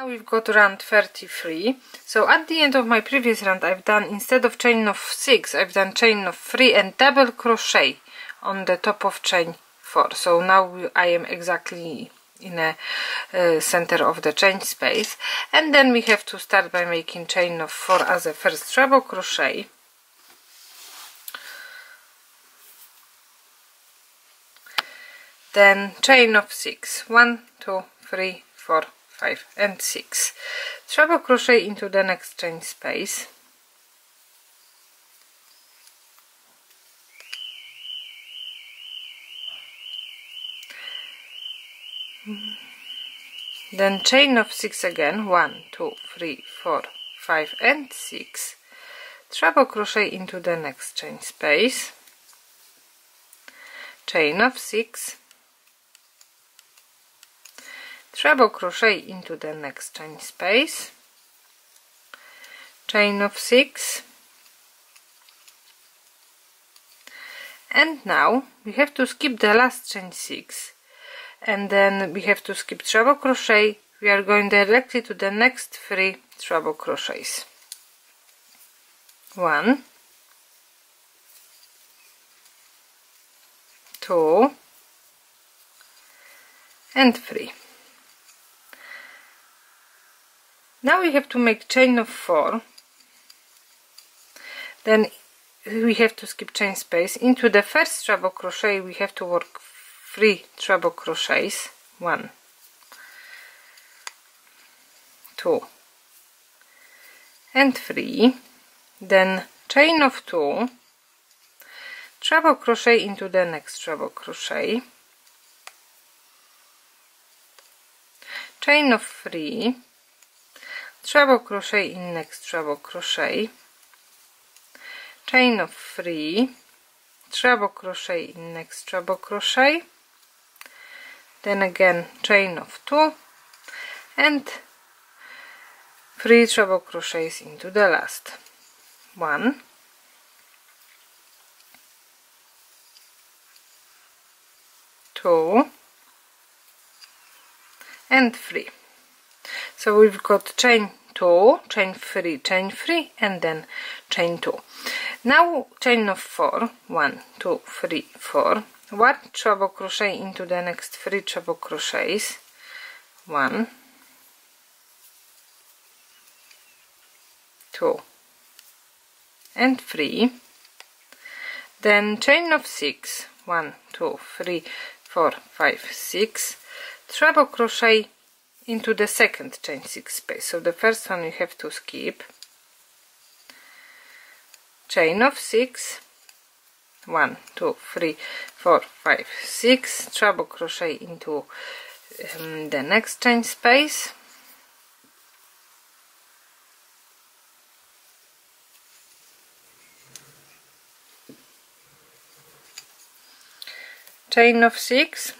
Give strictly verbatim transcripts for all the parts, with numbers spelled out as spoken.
Now we've got round thirty-three. So at the end of my previous round I've done, instead of chain of six, I've done chain of three and double crochet on the top of chain four. So now I am exactly in a uh, center of the chain space, and then we have to start by making chain of four as a first treble crochet. Then chain of six, one, two, three, four, five and six, treble crochet into the next chain space, then chain of six again, one, two, three, four, five and six, treble crochet into the next chain space, chain of six, treble crochet into the next chain space, chain of six, and now we have to skip the last chain six, and then we have to skip treble crochet. We are going directly to the next three treble crochets, one, two and three. Now we have to make chain of four, then we have to skip chain space. Into the first treble crochet we have to work three treble crochets, one, two and three, then chain of two, treble crochet into the next treble crochet, chain of three, treble crochet in next treble crochet, chain of three, treble crochet in next treble crochet, then again chain of two and three treble crochets into the last, one, two and three. So we've got chain two, chain three, chain three, and then chain two. Now chain of four, one, two, three, four, one treble crochet into the next three treble crochets, one, two and three, then chain of six, one, two, three, four, five, six, treble crochet into the second chain six space. So the first one you have to skip, chain of six, one, two, three, four, five, six, treble crochet into um, the next chain space, chain of six,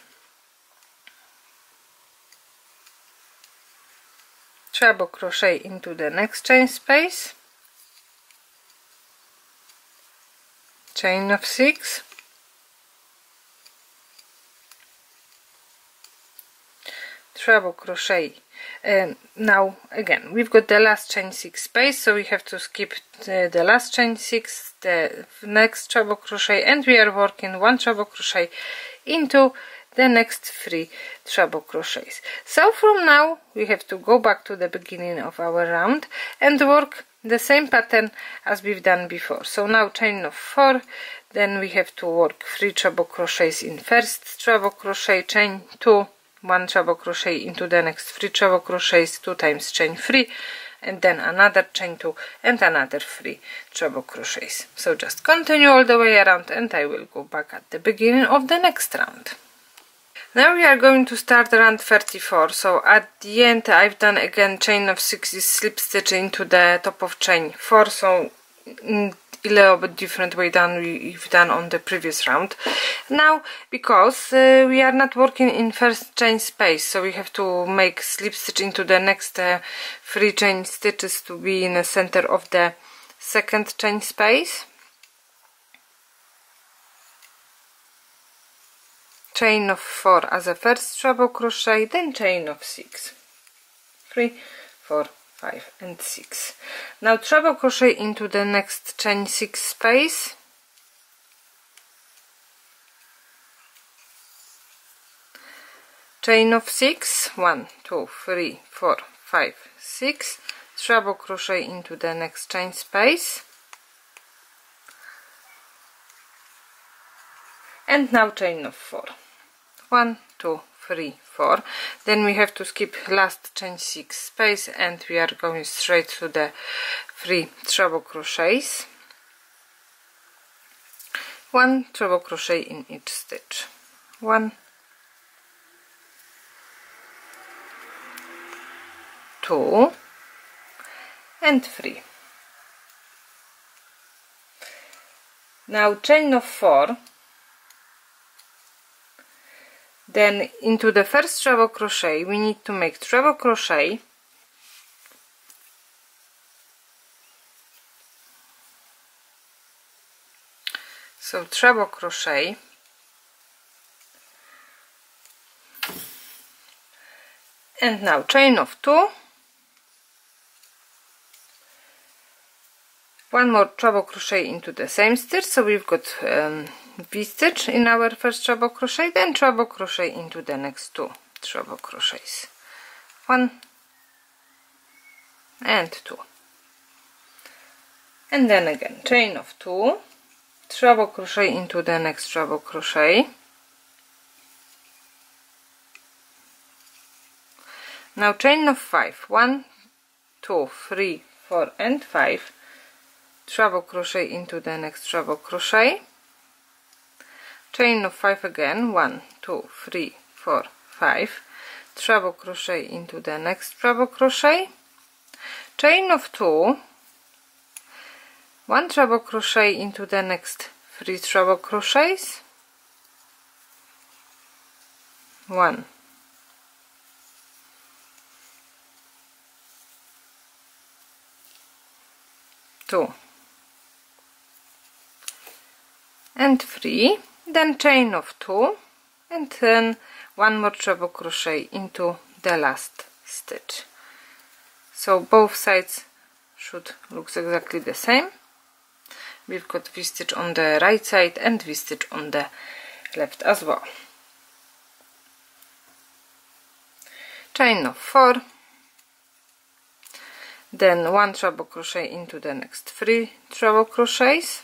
treble crochet into the next chain space, chain of six, treble crochet, and now again we've got the last chain six space, so we have to skip the, the last chain six, the next treble crochet, and we are working one treble crochet into the next three treble crochets. So from now we have to go back to the beginning of our round and work the same pattern as we've done before. So now chain of four, then we have to work three treble crochets in first treble crochet, chain two, one treble crochet into the next three treble crochets, two times chain three, and then another chain two and another three treble crochets. So just continue all the way around, and I will go back at the beginning of the next round. Now we are going to start round thirty-four. So at the end I've done again chain of six slip stitch into the top of chain four, so in a little bit different way than we've done on the previous round. Now because uh, we are not working in first chain space, so we have to make slip stitch into the next uh, three chain stitches to be in the center of the second chain space, chain of four as a first treble crochet, then chain of six, three, four, five and six. Now treble crochet into the next chain six space, chain of six, one, two, three, four, five, six, treble crochet into the next chain space, and now chain of four, one, two, three, four, then we have to skip last chain six space and we are going straight to the three treble crochets, one treble crochet in each stitch, one, two and three. Now chain of four, then into the first treble crochet we need to make treble crochet, so treble crochet, and now chain of two, one more treble crochet into the same stitch, so we've got um, V-stitch in our first treble crochet, then treble crochet into the next two treble crochets, one and two, and then again chain of two, treble crochet into the next treble crochet. Now chain of five, one, two, three, four and five, treble crochet into the next treble crochet, chain of five again, one, two, three, four, five, treble crochet into the next treble crochet, chain of two, one treble crochet into the next three treble crochets, one, two and three, then chain of two, and then one more treble crochet into the last stitch, so both sides should look exactly the same. We've got V-stitch on the right side and V-stitch on the left as well, chain of four, then one treble crochet into the next three treble crochets,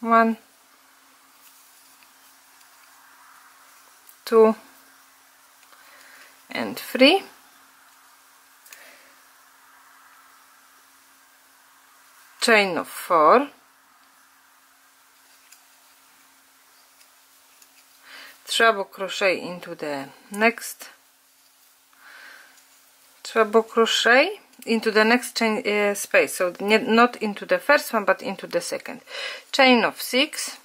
one, two and three, chain of four, treble crochet into the next treble crochet, into the next chain uh, space, so not into the first one but into the second, chain of six.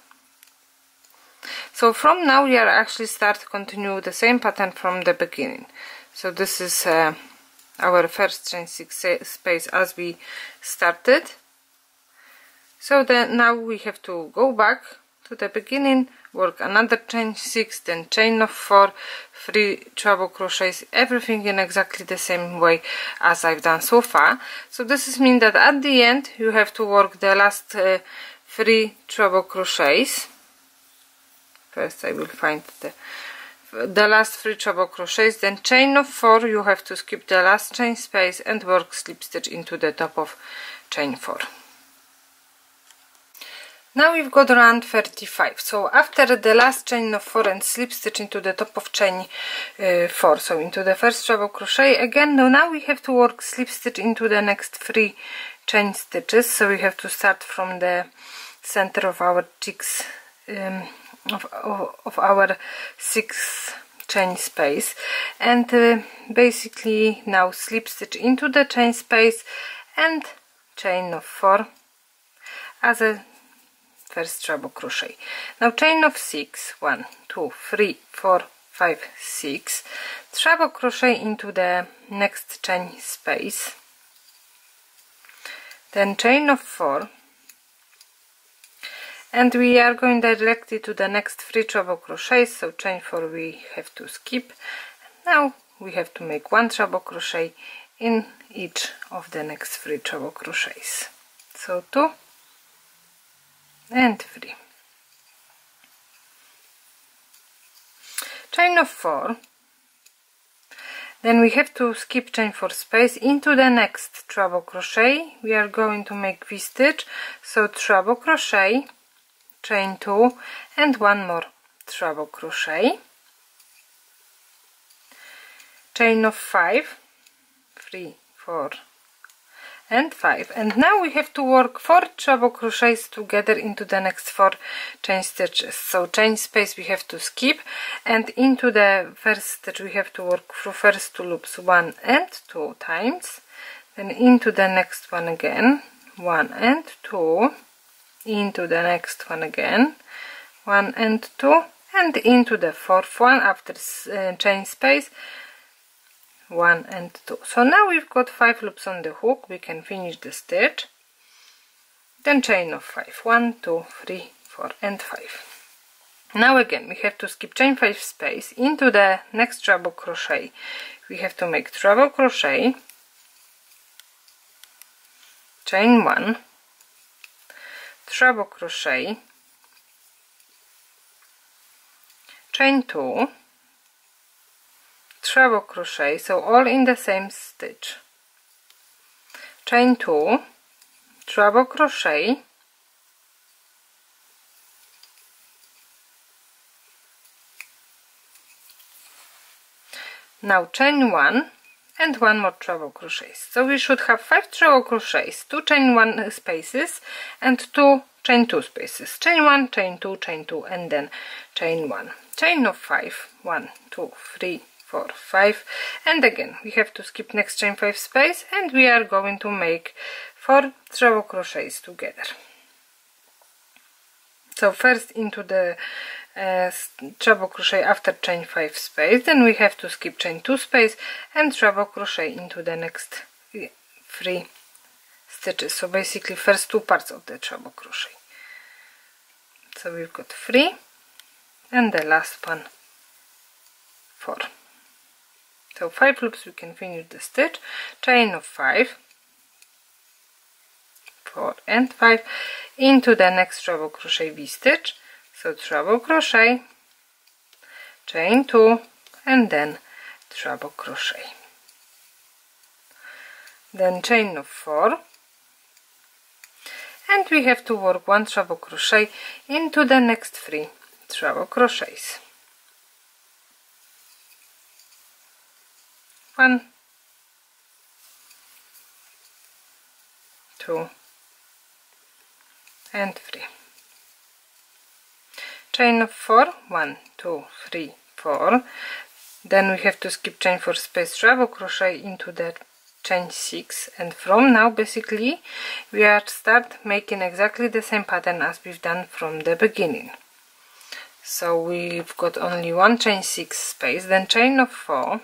So from now we are actually start to continue the same pattern from the beginning. So this is uh, our first chain six space as we started. So then now we have to go back to the beginning, work another chain six, then chain of four, three treble crochets, everything in exactly the same way as I've done so far. So this is mean that at the end you have to work the last uh, three treble crochets. First I will find the, the last three treble crochets, then chain of four, you have to skip the last chain space and work slip stitch into the top of chain four. Now we've got round thirty-five, so after the last chain of four and slip stitch into the top of chain uh, four, so into the first treble crochet again. Now we have to work slip stitch into the next three chain stitches, so we have to start from the center of our chicks, um, Of, of our sixth chain space, and uh, basically now slip stitch into the chain space and chain of four as a first treble crochet. Now chain of six, one, two, three, four, five, six, treble crochet into the next chain space, then chain of four, and we are going directly to the next three treble crochets, so chain four we have to skip. Now we have to make one treble crochet in each of the next three treble crochets. So two and three. Chain of four. Then we have to skip chain four space into the next treble crochet. We are going to make V-stitch, so treble crochet, chain two and one more treble crochet, chain of five, three, four and five, and now we have to work four treble crochets together into the next four chain stitches. So chain space we have to skip, and into the first stitch we have to work through first two loops one and two times, then into the next one again one and two, into the next one again one and two, and into the fourth one after uh, chain space one and two. So now we've got five loops on the hook. We can finish the stitch, then chain of five, one, two, three, four and five. Now again we have to skip chain five space into the next treble crochet. We have to make treble crochet, chain one, treble crochet, chain two, treble crochet, so all in the same stitch, chain two, treble crochet, now chain one and one more treble crochets. So we should have five treble crochets, two chain one spaces and two chain two spaces, chain one, chain two, chain two and then chain one, chain of five, one, two, three, four, five, and again we have to skip next chain five space and we are going to make four treble crochets together. So first into the uh, treble crochet after chain five space, then we have to skip chain two space and treble crochet into the next three stitches, so basically first two parts of the treble crochet. So we've got three and the last one four. So five loops we can finish the stitch, chain of five, four and five, into the next treble crochet V-stitch, so treble crochet, chain two and then treble crochet, then chain of four, and we have to work one treble crochet into the next three treble crochets, one, two and three, chain of four, one, two, three, four, then we have to skip chain four space, treble crochet into the chain six, and from now basically we are start making exactly the same pattern as we've done from the beginning. So we've got only one chain six space, then chain of four,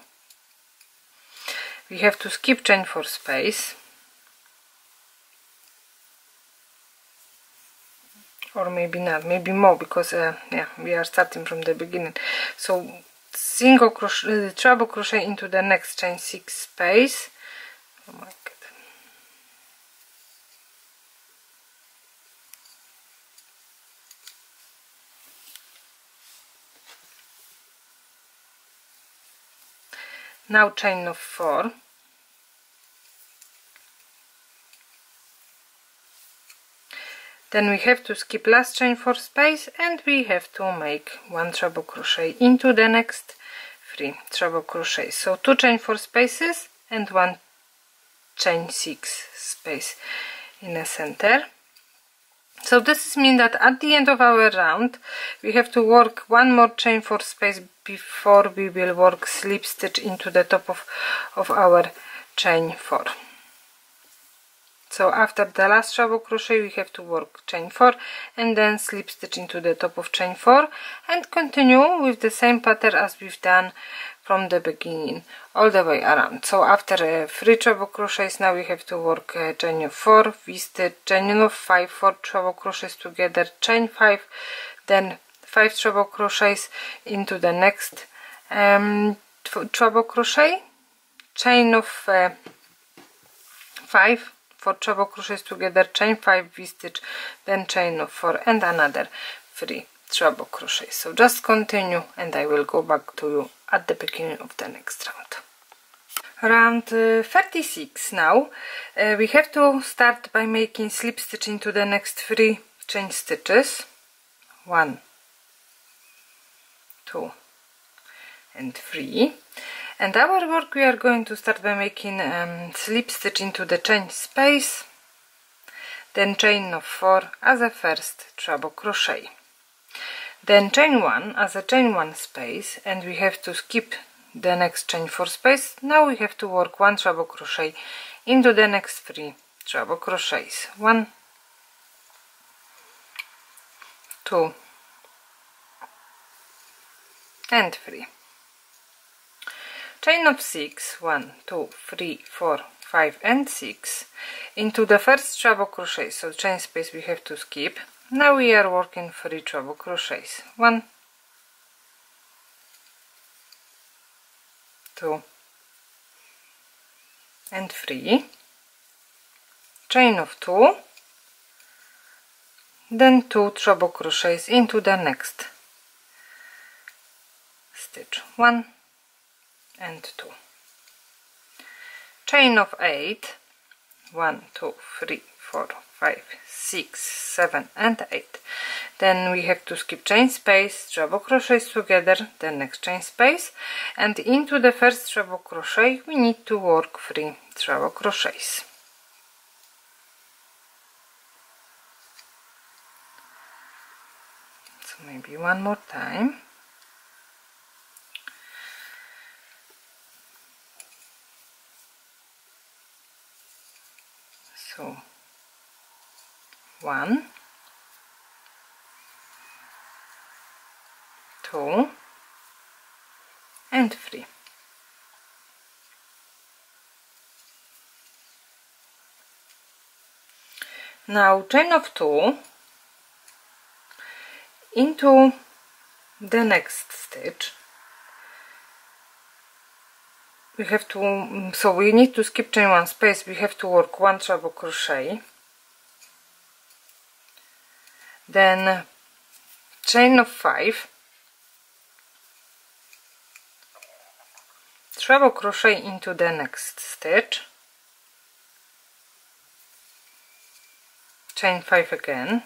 we have to skip chain four space, or maybe not, maybe more, because uh, yeah, we are starting from the beginning. So single crochet, treble crochet into the next chain six space, oh my god, now chain of four, then we have to skip last chain four space and we have to make one treble crochet into the next three treble crochets, so two chain four spaces and one chain six space in the center. So this means that at the end of our round we have to work one more chain four space before we will work slip stitch into the top of, of our chain four. So after the last treble crochet we have to work chain four and then slip stitch into the top of chain four and continue with the same pattern as we've done from the beginning all the way around. So after uh, three treble crochets now we have to work uh, chain of four, V-stitch, chain of five, four treble crochets together, chain five, then five treble crochets into the next um, treble crochet, chain of uh, five for treble crochets together, chain five V stitch, then chain of four and another three treble crochets. So just continue and I will go back to you at the beginning of the next round. Round uh, thirty-six now. Uh, we have to start by making slip stitch into the next three chain stitches. One, two, and three. And our work we are going to start by making um, slip stitch into the chain space, then chain of four as a first treble crochet, then chain one as a chain one space, and we have to skip the next chain four space. Now we have to work one treble crochet into the next three treble crochets. One, two, and three. Chain of six, one, two, three, four, five, and six into the first treble crochet. So chain space we have to skip. Now we are working three treble crochets. One, two, and three, chain of two, then two treble crochets into the next stitch, one and two, chain of eight, one, two, three, four, five, six, seven and eight. Then we have to skip chain space, treble crochets together, the next chain space, and into the first treble crochet we need to work three treble crochets. So maybe one more time. So one, two, and three. Now chain of two into the next stitch. We have to, so we need to skip chain one space, we have to work one treble crochet, then chain of five, treble crochet into the next stitch, chain five again,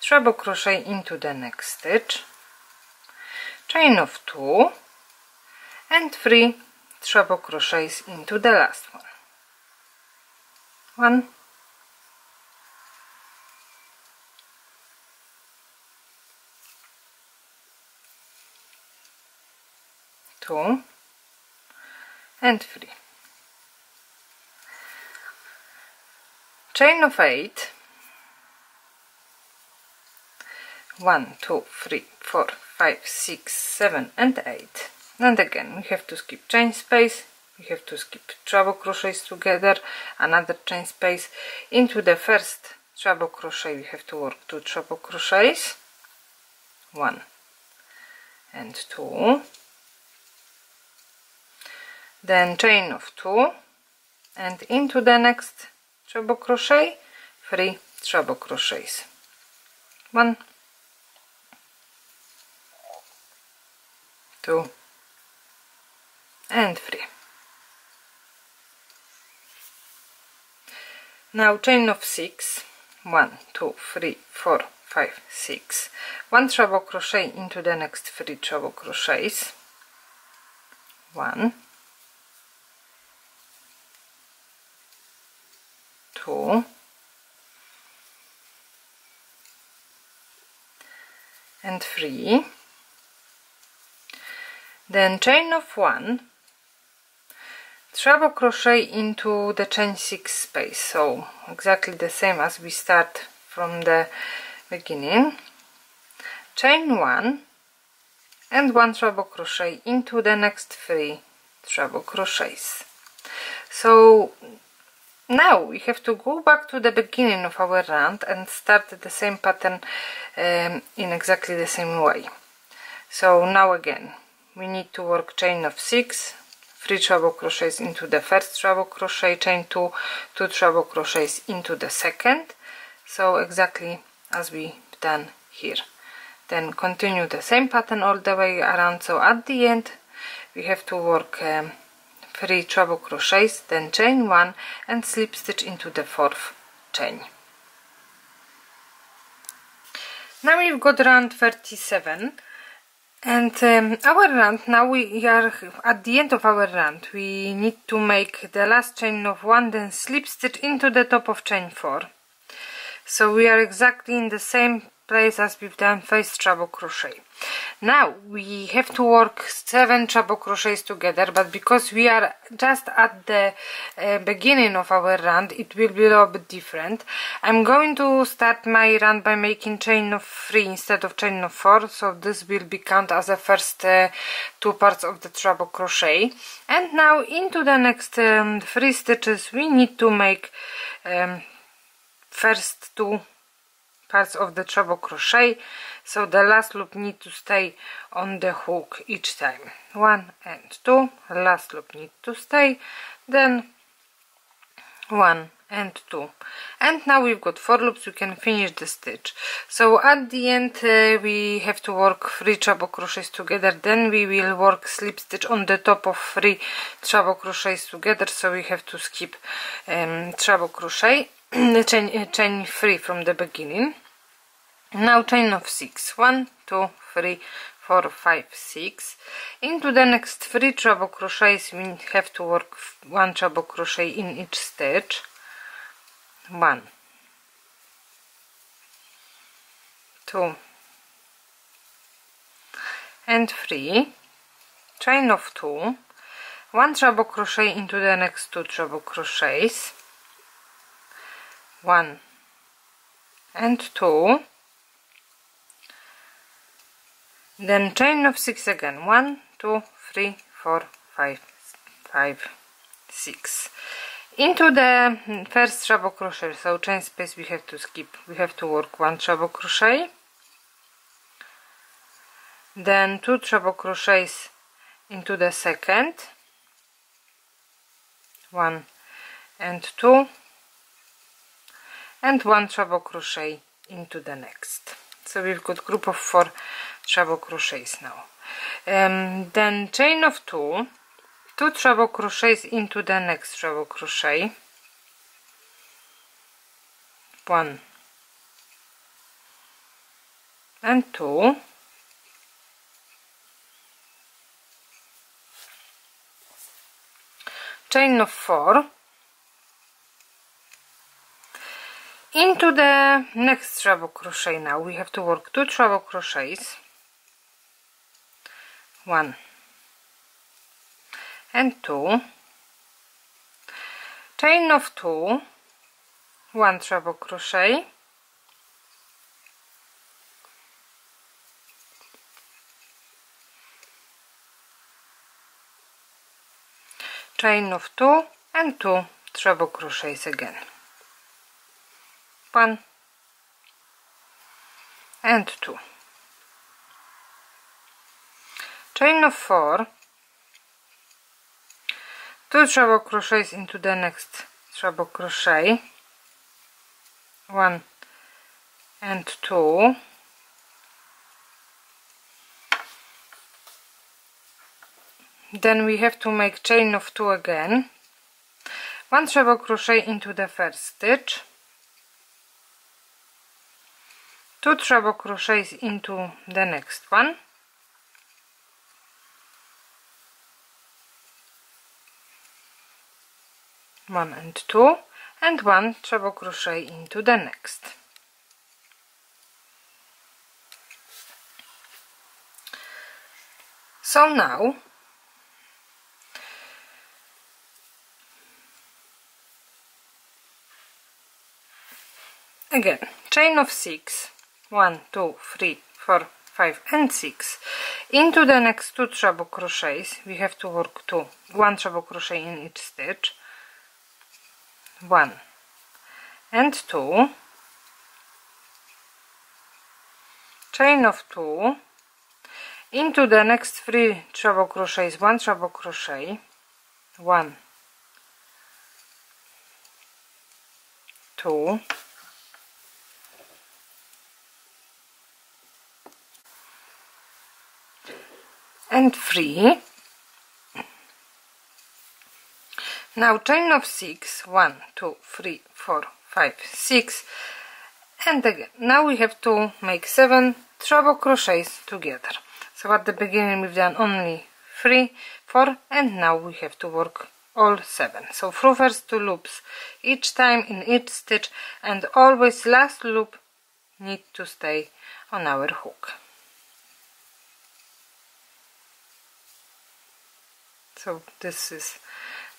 treble crochet into the next stitch, chain of two and three treble crochets into the last one. One, two and three. Chain of eight, one, two, three, four, five, six, seven and eight. And again we have to skip chain space, we have to skip treble crochets together, another chain space, into the first treble crochet we have to work two treble crochets, one and two, then chain of two and into the next treble crochet three treble crochets, one, two and three. Now chain of six, one, two, three, four, five, six, one treble crochet into the next three treble crochets, one, two and three. Then chain of one, treble crochet into the chain six space, so exactly the same as we start from the beginning, chain one and one treble crochet into the next three treble crochets. So Now we have to go back to the beginning of our round and start the same pattern um, in exactly the same way. So now again we need to work chain of six, three treble crochets into the first treble crochet, chain two, two treble crochets into the second, so exactly as we've done here. Then continue the same pattern all the way around, so at the end we have to work um, three treble crochets, then chain one and slip stitch into the fourth chain. Now we've got round thirty-seven, and um, our round, now we are at the end of our round, we need to make the last chain of one, then slip stitch into the top of chain four. So we are exactly in the same place as we've done first treble crochet. Now we have to work seven treble crochets together, but because we are just at the uh, beginning of our round, it will be a little bit different. I'm going to start my round by making chain of three instead of chain of four, so this will be count as the first uh, two parts of the treble crochet. And now into the next um, three stitches we need to make um, first two parts of the treble crochet, so the last loop need to stay on the hook each time, one and two, last loop need to stay, then one and two, and now we've got four loops, we can finish the stitch. So at the end uh, we have to work three treble crochets together, then we will work slip stitch on the top of three treble crochets together, so we have to skip um, treble crochet chain, uh, chain three from the beginning. Now chain of six, one, two, three, four, five, six, into the next three treble crochets we have to work one treble crochet in each stitch, one, two and three, chain of two, one treble crochet into the next two treble crochets, one and two, then chain of six again, one, two, three, four, five, five, six, into the first treble crochet, so chain space we have to skip, we have to work one treble crochet, then two treble crochets into the second, one and two, and one treble crochet into the next. So we've got group of four treble crochets now. Um, then chain of two, two treble crochets into the next treble crochet, one and two, chain of four, into the next treble crochet. Now we have to work two treble crochets, one and two, chain of two, one treble crochet, chain of two and two treble crochets again, one and two, chain of four, two treble crochets into the next treble crochet, one and two, then we have to make chain of two again, one treble crochet into the first stitch, two treble crochets into the next one, one and two, and one treble crochet into the next. So now again chain of six, one, two, three, four, five and six, into the next two treble crochets we have to work two, one treble crochet in each stitch, one and two, chain of two into the next three treble crochets, one treble crochet, one, two, and three. Now chain of six, one, two, three, four, five, six, and again. Now we have to make seven treble crochets together. So at the beginning we've done only three, four, and now we have to work all seven. So through first two loops each time in each stitch, and always last loop need to stay on our hook. So this is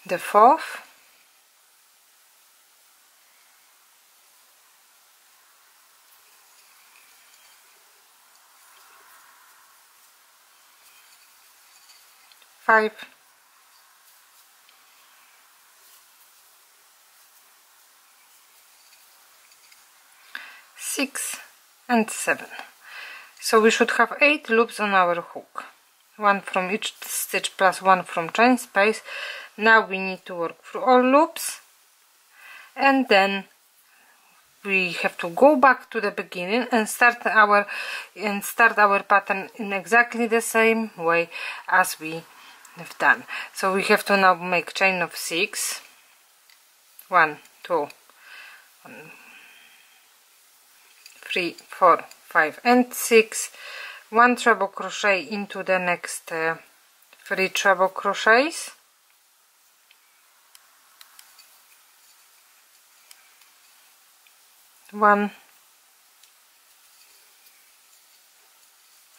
the fourth, five, six, and seven. So we should have eight loops on our hook. One from each stitch plus one from chain space. Now we need to work through all loops, and then we have to go back to the beginning and start our and start our pattern in exactly the same way as we have done. So we have to now make chain of six, one, two, three, four, five, and six. One treble crochet into the next uh, three treble crochets, one,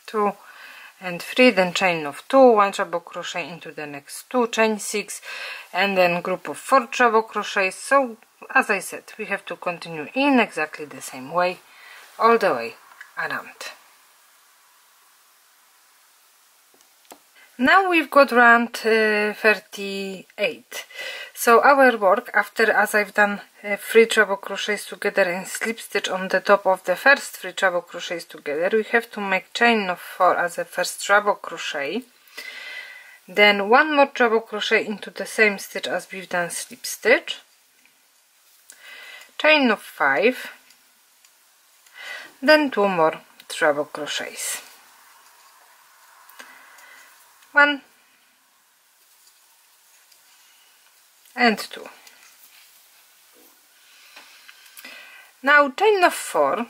two, and three, then chain of two, one treble crochet into the next two, chain six, and then group of four treble crochets. So as I said, we have to continue in exactly the same way all the way around. Now we've got round uh, thirty-eight. So our work, after as I've done uh, three treble crochets together and slip stitch on the top of the first three treble crochets together, we have to make chain of four as a first treble crochet, then one more treble crochet into the same stitch as we've done slip stitch, chain of five, then two more treble crochets. One and two. Now chain of four.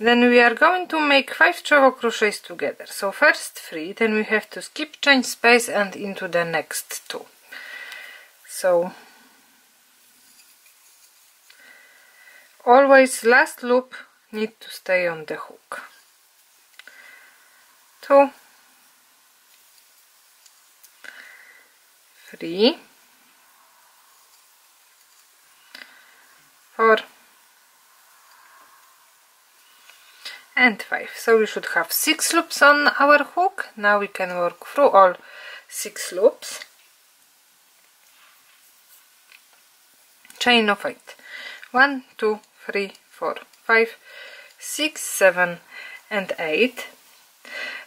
Then we are going to make five treble crochets together. So first three, then we have to skip chain space and into the next two. So always last loop need to stay on the hook. Two, three, four, and five. So we should have six loops on our hook. Now we can work through all six loops. Chain of eight. One, two, three, four, five, six, seven, and eight.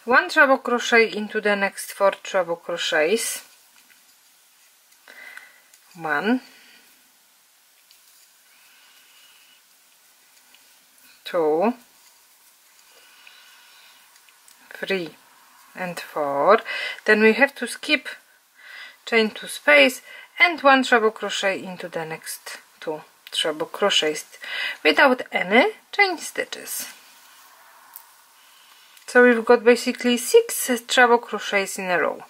One treble crochet into the next four treble crochets, one, two, three, and four. Then we have to skip chain to space and one treble crochet into the next two treble crochets without any chain stitches. So we've got basically six treble crochets in a row.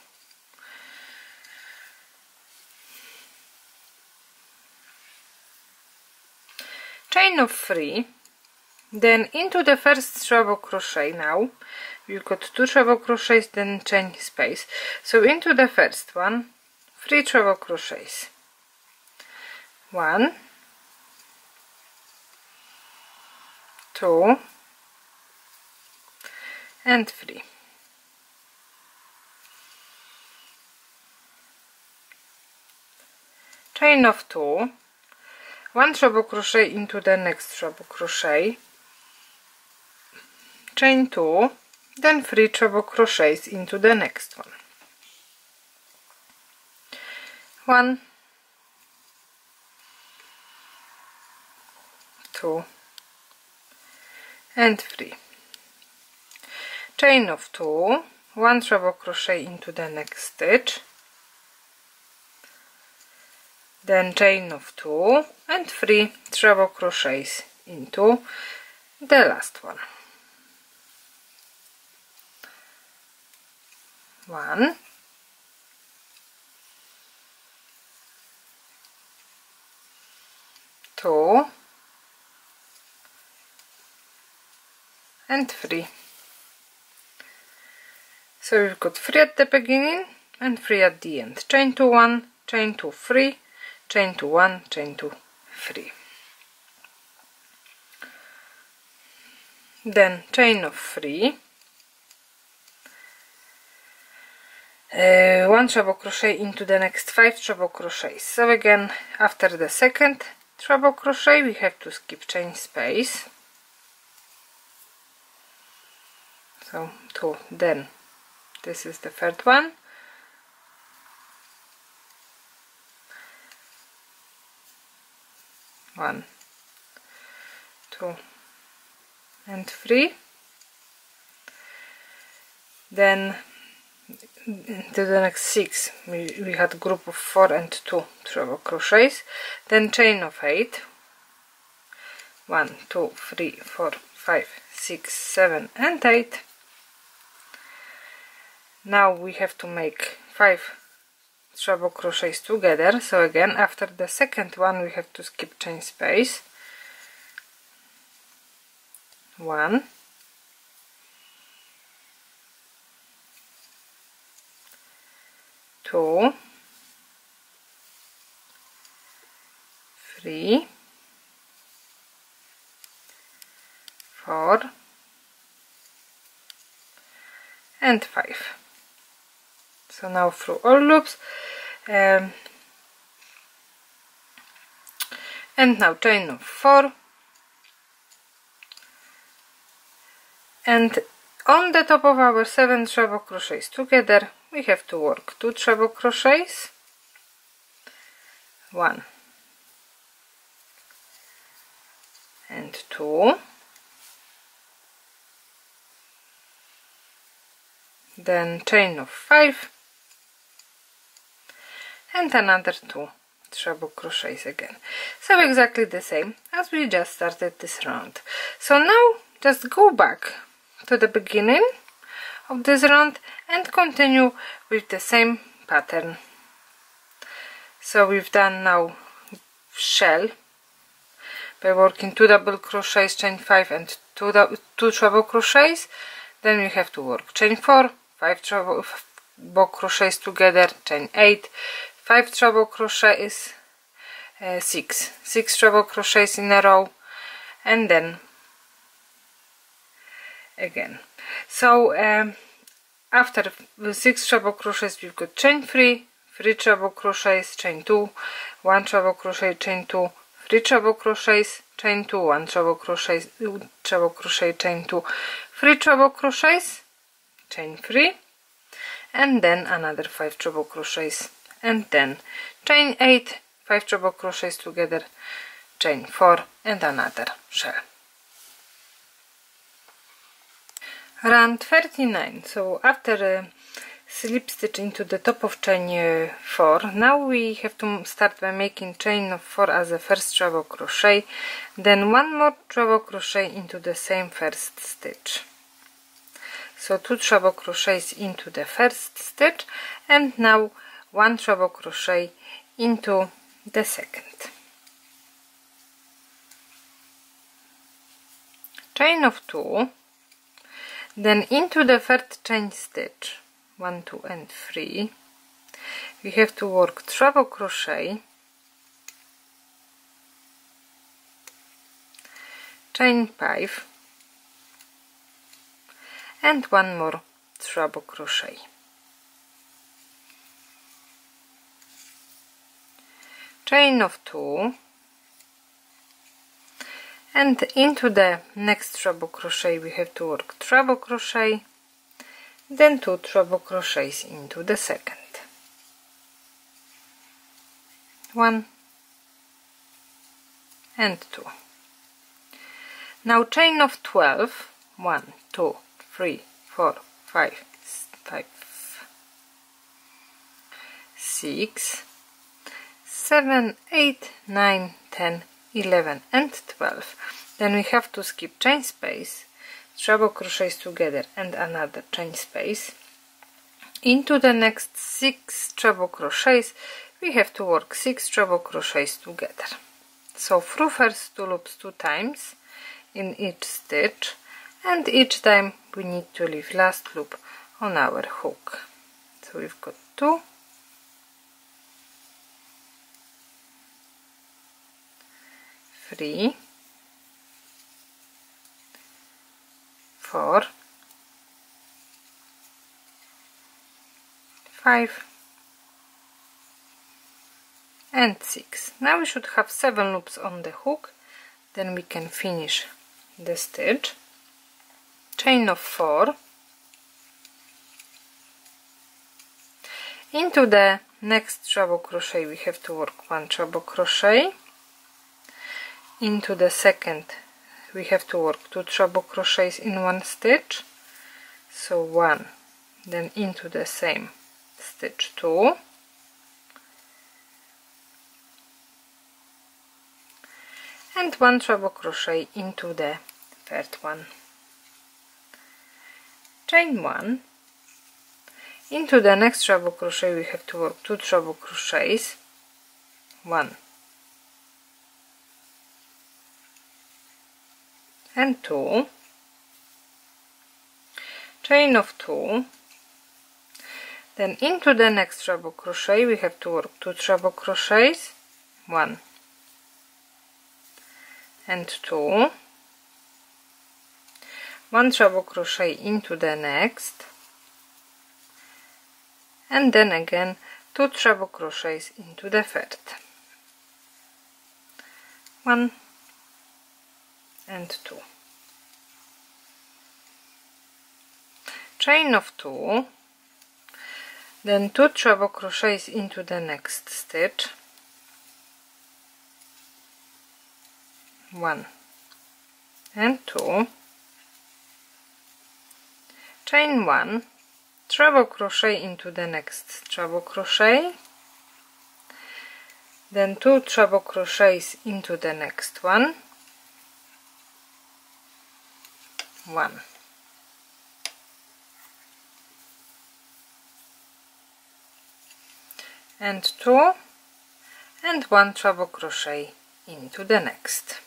Chain of three, then into the first treble crochet now. We've got two treble crochets, then chain space. So into the first one, three treble crochets. One, two, and three. chain of two, one treble crochet into the next treble crochet, chain two, then three treble crochets into the next one, one, two and three, chain of two, one treble crochet into the next stitch, then chain of two and three treble crochets into the last one, one, two and three. So we've got three at the beginning and three at the end. Chain to one, chain to three, chain to one, chain to three. Then chain of three, uh, one treble crochet into the next five treble crochets. So again, after the second treble crochet we have to skip chain space, so two, then this is the third one, one, two and three, then to the next six we, we had a group of four and two treble crochets, then chain of eight, one, two, three, four, five, six, seven and eight. Now we have to make five treble crochets together, so again after the second one we have to skip chain space, one, two, three, four and five. So now through all loops, um, and now chain of four, and on the top of our seven treble crochets together we have to work two treble crochets, one and two, then chain of five and another two treble crochets again. So exactly the same as we just started this round. So now just go back to the beginning of this round and continue with the same pattern. So we've done now shell by working two double crochets, chain five and two, two treble crochets, then we have to work chain four, five treble crochets together, chain eight, five treble crochets, uh, six, six treble crochets in a row, and then again. So um, after six treble crochets we've got chain three, three treble crochets, chain two, one treble crochet, chain two, three treble crochets, chain two, one treble crochet, treble crochet, chain two, three treble crochets, chain three, and then another five treble crochets, and then chain eight, five treble crochets together, chain four and another shell. Round thirty-nine. So after a slip stitch into the top of chain four, now we have to start by making chain of four as a first treble crochet, then one more treble crochet into the same first stitch. So two treble crochets into the first stitch, and now one treble crochet into the second. Chain of two, then into the third chain stitch, one, two and three, we have to work treble crochet, chain five and one more treble crochet, chain of two, and into the next treble crochet we have to work treble crochet, then two treble crochets into the second, one and two. Now chain of twelve, one, two, three, four, five, five, six, seven, eight, nine, ten, eleven and twelve. Then we have to skip chain space, treble crochets together and another chain space. Into the next six treble crochets we have to work six treble crochets together. So through first two loops two times in each stitch, and each time we need to leave last loop on our hook. So we've got two, three, four, five and six. Now we should have seven loops on the hook, then we can finish the stitch. Chain of four, into the next treble crochet we have to work one treble crochet, into the second we have to work two treble crochets in one stitch, so one, then into the same stitch two, and one treble crochet into the third one. Chain one, into the next treble crochet we have to work two treble crochets, one and two, chain of two, then into the next treble crochet we have to work two treble crochets, one and two, one treble crochet into the next, and then again two treble crochets into the third, one and two. Chain of two, then two treble crochets into the next stitch, one and two, chain one, treble crochet into the next treble crochet, then two treble crochets into the next one, one. And two, and one treble crochet into the next.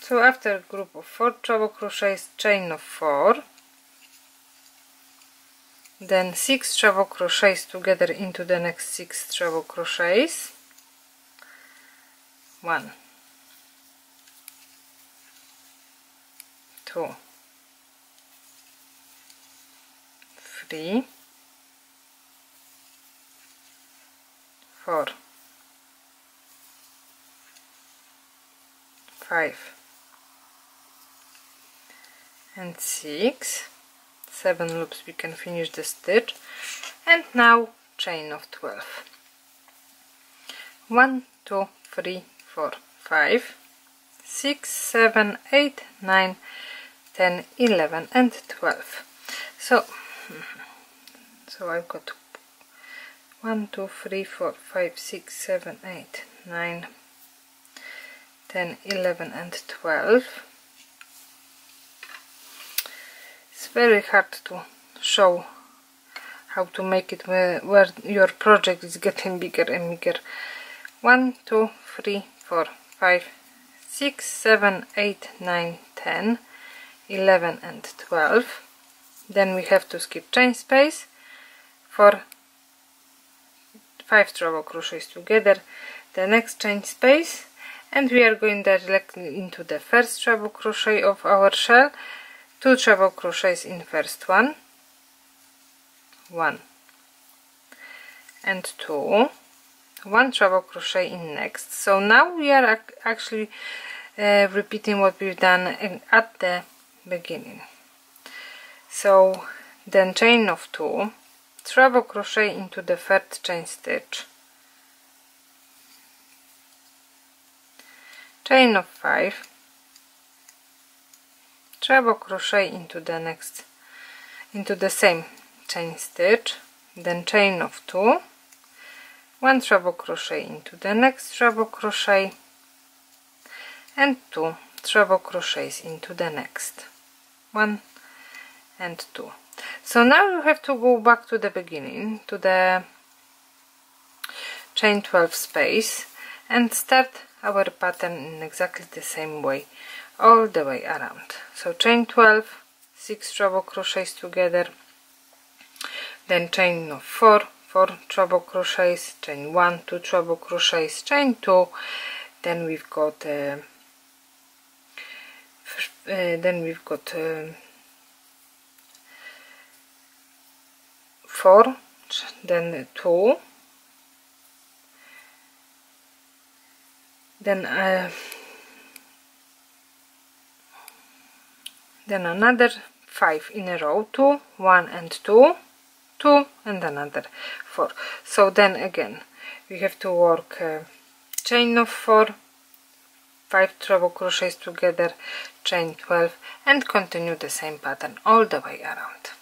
So after a group of four treble crochets, chain of four, then six treble crochets together into the next six treble crochets, one, two, three, four, five and six, seven loops we can finish the stitch. And now chain of twelve, one, two, three, four, five, six, seven, eight, nine, ten, eleven and twelve. So, so I've got one, two, three, four, five, six, seven, eight, nine, ten, eleven and twelve. It's very hard to show how to make it where, where your project is getting bigger and bigger. one, two, three, four, five, six, seven, eight, nine, ten, eleven and twelve. Then we have to skip chain space for five treble crochets together, the next chain space, and we are going directly into the first treble crochet of our shell. Two treble crochets in first one, one and two, one treble crochet in next. So now we are ac actually uh, repeating what we've done at the beginning. So then chain of two, treble crochet into the third chain stitch, chain of five, treble crochet into the next, into the same chain stitch, then chain of two, one treble crochet into the next treble crochet, and two treble crochets into the next, one and two. So now you have to go back to the beginning, to the chain twelve space, and start our pattern in exactly the same way all the way around. So chain twelve, six treble crochets together, then chain of four, four treble crochets, chain one, two treble crochets, chain two, then we've got uh, uh, then we've got uh, four, then two, then uh, then another five in a row, two, one and two, two and another four. So then again we have to work uh, chain of four, five treble crochets together, chain twelve, and continue the same pattern all the way around.